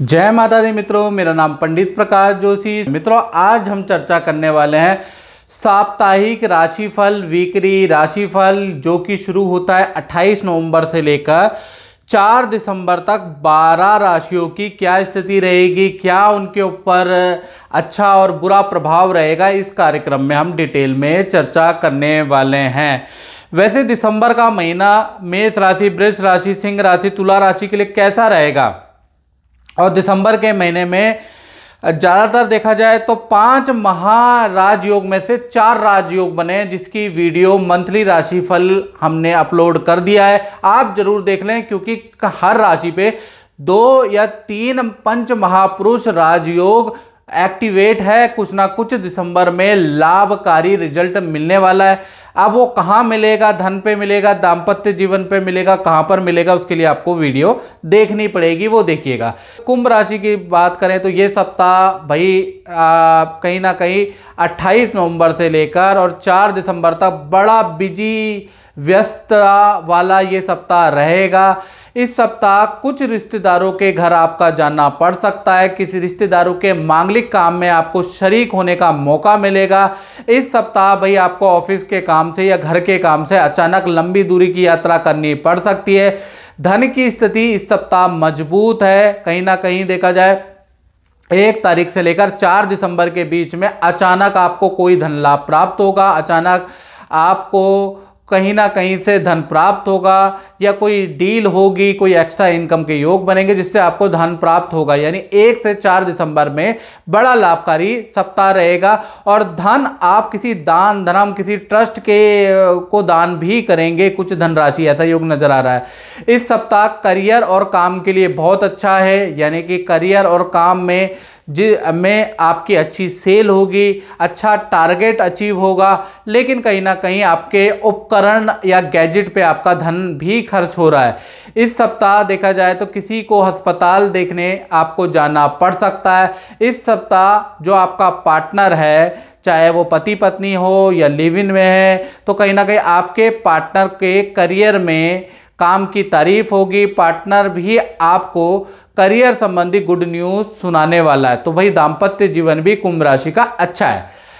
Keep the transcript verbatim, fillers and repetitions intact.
जय माता दी मित्रों, मेरा नाम पंडित प्रकाश जोशी। मित्रों, आज हम चर्चा करने वाले हैं साप्ताहिक राशिफल, वीकली राशिफल, जो कि शुरू होता है अट्ठाईस नवंबर से लेकर चार दिसंबर तक। बारह राशियों की क्या स्थिति रहेगी, क्या उनके ऊपर अच्छा और बुरा प्रभाव रहेगा, इस कार्यक्रम में हम डिटेल में चर्चा करने वाले हैं। वैसे दिसंबर का महीना मेष राशि, वृष राशि, सिंह राशि, तुला राशि के लिए कैसा रहेगा, और दिसंबर के महीने में ज़्यादातर देखा जाए तो पांच महाराजयोग में से चार राजयोग बने, जिसकी वीडियो मंथली राशिफल हमने अपलोड कर दिया है। आप जरूर देख लें, क्योंकि हर राशि पे दो या तीन पंच महापुरुष राजयोग एक्टिवेट है। कुछ ना कुछ दिसंबर में लाभकारी रिजल्ट मिलने वाला है। अब वो कहाँ मिलेगा, धन पे मिलेगा, दाम्पत्य जीवन पे मिलेगा, कहाँ पर मिलेगा, उसके लिए आपको वीडियो देखनी पड़ेगी, वो देखिएगा। कुंभ राशि की बात करें तो ये सप्ताह भाई कहीं ना कहीं अट्ठाईस नवंबर से लेकर और चार दिसंबर तक बड़ा बिजी व्यस्त वाला ये सप्ताह रहेगा। इस सप्ताह कुछ रिश्तेदारों के घर आपका जाना पड़ सकता है, किसी रिश्तेदारों के मांगलिक काम में आपको शरीक होने का मौका मिलेगा। इस सप्ताह भाई आपको ऑफिस के काम से या घर के काम से अचानक लंबी दूरी की यात्रा करनी पड़ सकती है। धन की स्थिति इस सप्ताह मजबूत है। कहीं ना कहीं देखा जाए एक तारीख से लेकर चार दिसंबर के बीच में अचानक आपको कोई धन लाभ प्राप्त होगा, अचानक आपको कहीं ना कहीं से धन प्राप्त होगा, या कोई डील होगी, कोई एक्स्ट्रा इनकम के योग बनेंगे जिससे आपको धन प्राप्त होगा। यानी एक से चार दिसंबर में बड़ा लाभकारी सप्ताह रहेगा। और धन आप किसी दान धर्म, किसी ट्रस्ट के को दान भी करेंगे कुछ धनराशि, ऐसा योग नज़र आ रहा है। इस सप्ताह करियर और काम के लिए बहुत अच्छा है, यानी कि करियर और काम में जिसमें आपकी अच्छी सेल होगी, अच्छा टारगेट अचीव होगा, लेकिन कहीं ना कहीं आपके उपकरण या गैजेट पे आपका धन भी खर्च हो रहा है। इस सप्ताह देखा जाए तो किसी को अस्पताल देखने आपको जाना पड़ सकता है। इस सप्ताह जो आपका पार्टनर है, चाहे वो पति पत्नी हो या लिव इन में है, तो कहीं ना कहीं आपके पार्टनर के करियर में काम की तारीफ होगी, पार्टनर भी आपको करियर संबंधी गुड न्यूज़ सुनाने वाला है। तो भाई दाम्पत्य जीवन भी कुंभ राशि का अच्छा है।